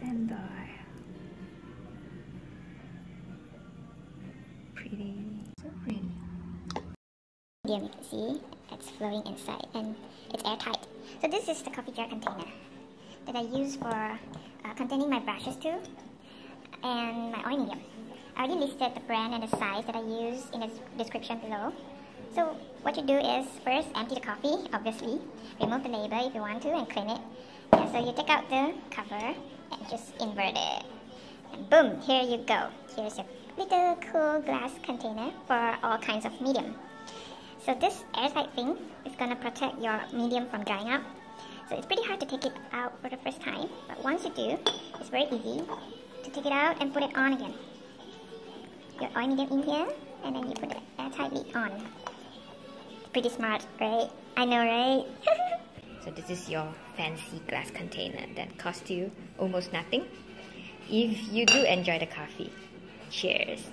Stand by. Pretty. So pretty. Again, you can see it's flowing inside and it's airtight. So this is the coffee jar container that I use for containing my brushes too and my oil medium. I already listed the brand and the size that I use in the description below. So what you do is first empty the coffee, obviously. Remove the label if you want to and clean it. Yeah, so you take out the cover and just invert it. And boom, here you go. Here's your little cool glass container for all kinds of medium. So this airtight thing is gonna protect your medium from drying up. So it's pretty hard to take it out for the first time, but once you do, it's very easy to take it out and put it on again. Your oil medium in here, and then you put the airtight lid on. Pretty smart, right? I know, right? So this is your fancy glass container that costs you almost nothing if you do enjoy the coffee. Cheers!